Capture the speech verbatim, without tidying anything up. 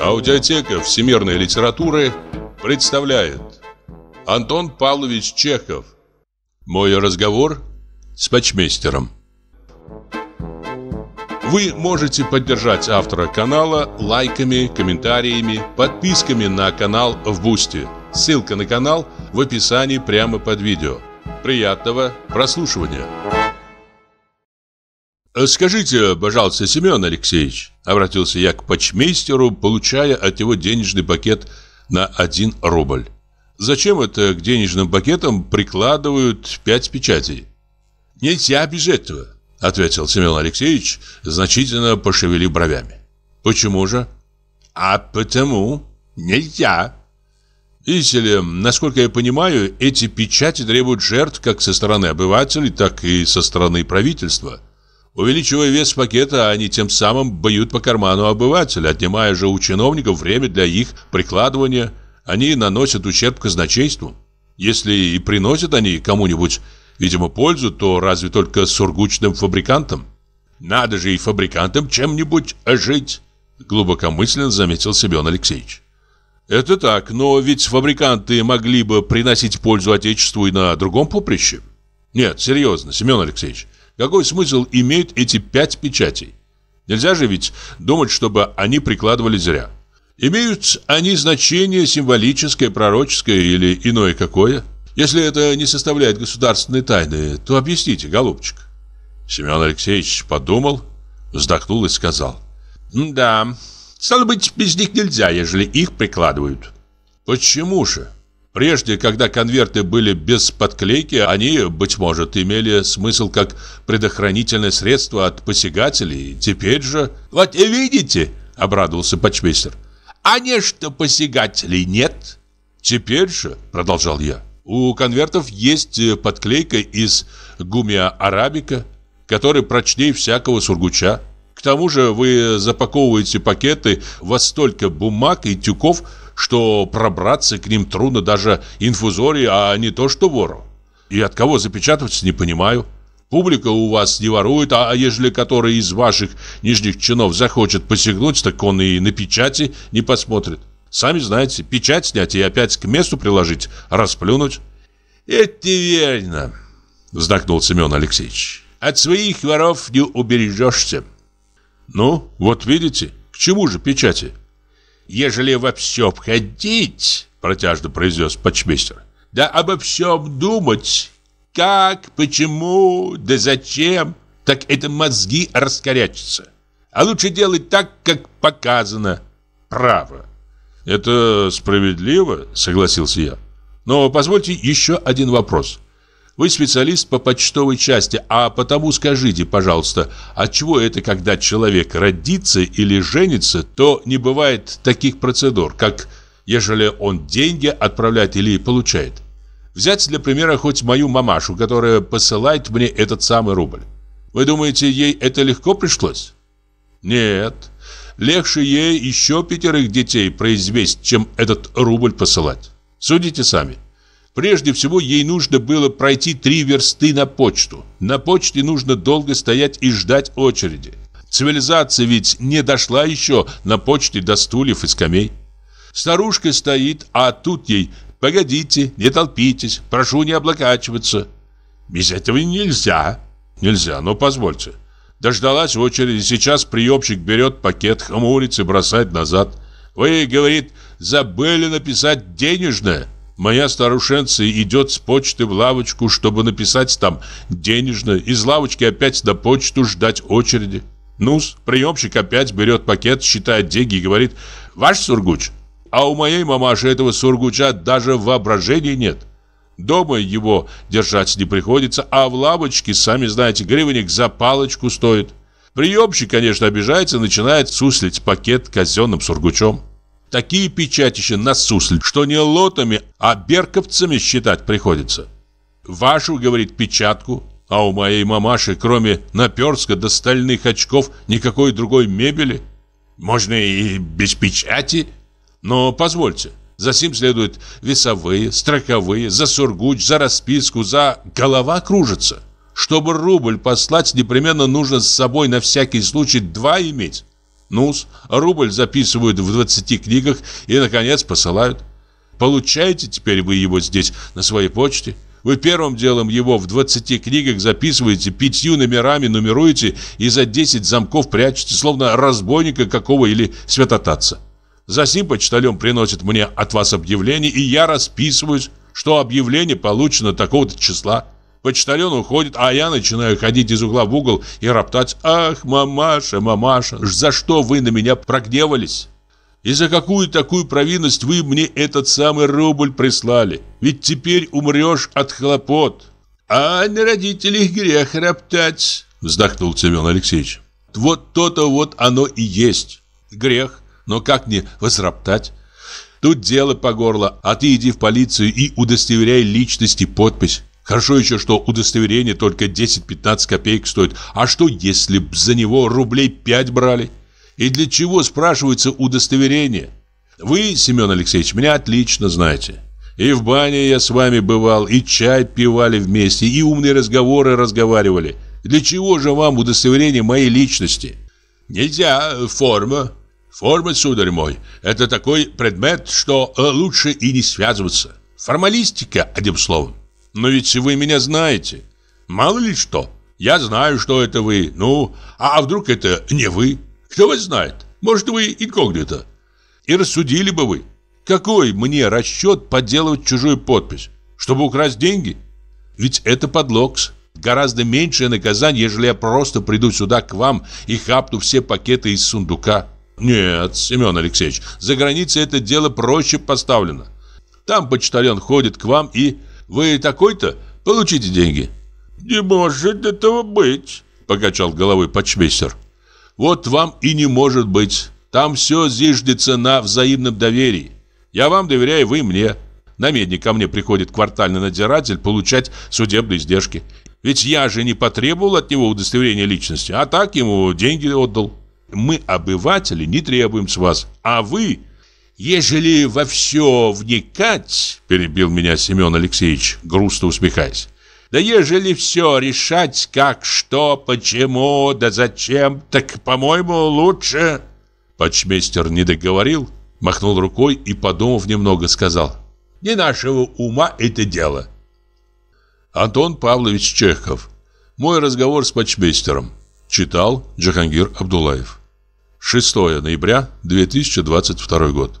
Аудиотека всемирной литературы представляет Антон Павлович Чехов. Мой разговор с почтмейстером. Вы можете поддержать автора канала лайками, комментариями, подписками на канал в Бусти. Ссылка на канал в описании прямо под видео. Приятного прослушивания. «Скажите, пожалуйста, Семен Алексеевич», — обратился я к почтмейстеру, получая от него денежный пакет на один рубль. «Зачем это к денежным пакетам прикладывают пять печатей?» «Нельзя без этого», — ответил Семен Алексеевич, значительно пошевелив бровями. «Почему же?» «А потому нельзя». Видите ли, насколько я понимаю, эти печати требуют жертв как со стороны обывателей, так и со стороны правительства. Увеличивая вес пакета, они тем самым бьют по карману обывателя, отнимая же у чиновников время для их прикладывания. Они наносят ущерб казначейству. Если и приносят они кому-нибудь, видимо, пользу, то разве только сургучным фабрикантам? Надо же и фабрикантам чем-нибудь жить, глубокомысленно заметил Семен Алексеевич. Это так, но ведь фабриканты могли бы приносить пользу Отечеству и на другом поприще. Нет, серьезно, Семен Алексеевич. Какой смысл имеют эти пять печатей? Нельзя же ведь думать, чтобы они прикладывали зря. Имеют они значение символическое, пророческое или иное какое? Если это не составляет государственной тайны, то объясните, голубчик. Семен Алексеевич подумал, вздохнул и сказал: «Да, стало быть, без них нельзя, ежели их прикладывают». «Почему же? Прежде, когда конверты были без подклейки, они, быть может, имели смысл как предохранительное средство от посягателей. Теперь же...» «Вот видите, — обрадовался почтмейстер, — а не что посягателей нет». «Теперь же, — продолжал я, — у конвертов есть подклейка из гумиа-арабика, который прочнее всякого сургуча. К тому же вы запаковываете пакеты во столько бумаг и тюков, что пробраться к ним трудно даже инфузории, а не то что вору. И от кого запечатывать, не понимаю. Публика у вас не ворует, а ежели который из ваших нижних чинов захочет посягнуть, так он и на печати не посмотрит. Сами знаете, печать снять и опять к месту приложить, расплюнуть». «Это верно», — вздохнул Семен Алексеевич. «От своих воров не убережешься». «Ну, вот видите, к чему же печати?» «Ежели во все входить, — протяжно произнес почтмейстер, — да обо всем думать, как, почему, да зачем, так это мозги раскорячатся. А лучше делать так, как показано. Право». «Это справедливо, — согласился я. — Но позвольте еще один вопрос. Вы специалист по почтовой части, а потому скажите, пожалуйста, отчего это, когда человек родится или женится, то не бывает таких процедур, как ежели он деньги отправляет или получает? Взять для примера хоть мою мамашу, которая посылает мне этот самый рубль. Вы думаете, ей это легко пришлось? Нет, легче ей еще пятерых детей произвести, чем этот рубль посылать. Судите сами. Прежде всего, ей нужно было пройти три версты на почту. На почте нужно долго стоять и ждать очереди. Цивилизация ведь не дошла еще на почте до стульев и скамей. Старушка стоит, а тут ей: «Погодите, не толпитесь, прошу не облокачиваться». «Без этого нельзя». «Нельзя, но позвольте». Дождалась очереди, сейчас приемщик берет пакет, хмурится и бросает назад. «Вы, — говорит, — забыли написать денежное». Моя старушенция идет с почты в лавочку, чтобы написать там денежное. Из лавочки опять на почту ждать очереди. Ну-с, приемщик опять берет пакет, считает деньги и говорит: «Ваш сургуч». А у моей мамаши этого сургуча даже воображения нет. Дома его держать не приходится, а в лавочке, сами знаете, гривенник за палочку стоит. Приемщик, конечно, обижается и начинает суслить пакет казенным сургучом. Такие печатища насуслить, что не лотами, а берковцами считать приходится. «Вашу, — говорит, — печатку, а у моей мамаши, кроме наперстка до стальных очков, никакой другой мебели. Можно и без печати. Но позвольте, за сим следуют весовые, строковые, за сургуч, за расписку, за... Голова кружится. Чтобы рубль послать, непременно нужно с собой на всякий случай два иметь. Ну-с, рубль записывают в двадцати книгах и, наконец, посылают. Получаете теперь вы его здесь на своей почте. Вы первым делом его в двадцати книгах записываете, пятью номерами нумеруете и за десять замков прячете, словно разбойника какого или святотатца. За сим почтальон приносит мне от вас объявление, и я расписываюсь, что объявление получено такого-то числа. Почтальон уходит, а я начинаю ходить из угла в угол и роптать: «Ах, мамаша, мамаша, за что вы на меня прогневались? И за какую такую провинность вы мне этот самый рубль прислали? Ведь теперь умрешь от хлопот». «А на родителей грех роптать», — вздохнул Семен Алексеевич. «Вот то-то вот оно и есть. Грех, но как не возроптать? Тут дело по горло, а ты иди в полицию и удостоверяй личность и подпись. Хорошо еще, что удостоверение только десять-пятнадцать копеек стоит. А что, если б за него рублей пять брали? И для чего, спрашивается, удостоверение? Вы, Семен Алексеевич, меня отлично знаете. И в бане я с вами бывал, и чай пивали вместе, и умные разговоры разговаривали. Для чего же вам удостоверение моей личности?» «Нельзя, форма. Форма, сударь мой, это такой предмет, что лучше и не связываться. Формалистика, одним словом. Но ведь вы меня знаете. Мало ли что. Я знаю, что это вы. Ну, а вдруг это не вы? Кто вас знает? Может, вы инкогнито. И рассудили бы вы. Какой мне расчет подделывать чужую подпись? Чтобы украсть деньги? Ведь это подлог. Гораздо меньшее наказание, ежели я просто приду сюда к вам и хапну все пакеты из сундука. Нет, Семен Алексеевич, за границей это дело проще поставлено. Там почтальон ходит к вам и... «Вы такой-то? Получите деньги». «Не может этого быть», — покачал головой почтмейстер. «Вот вам и не может быть. Там все зиждется на взаимном доверии. Я вам доверяю, вы мне. На медни ко мне приходит квартальный надзиратель получать судебные издержки. Ведь я же не потребовал от него удостоверения личности, а так ему деньги отдал. Мы, обыватели, не требуем с вас, а вы...» «Ежели во все вникать, — перебил меня Семен Алексеевич, грустно усмехаясь, — да ежели все решать, как, что, почему, да зачем, так, по-моему, лучше...» Почтмейстер не договорил, махнул рукой и, подумав немного, сказал: «Не нашего ума это дело». Антон Павлович Чехов. «Мой разговор с почтмейстером». Читал Джахангир Абдуллаев. шестое ноября две тысячи двадцать второй год.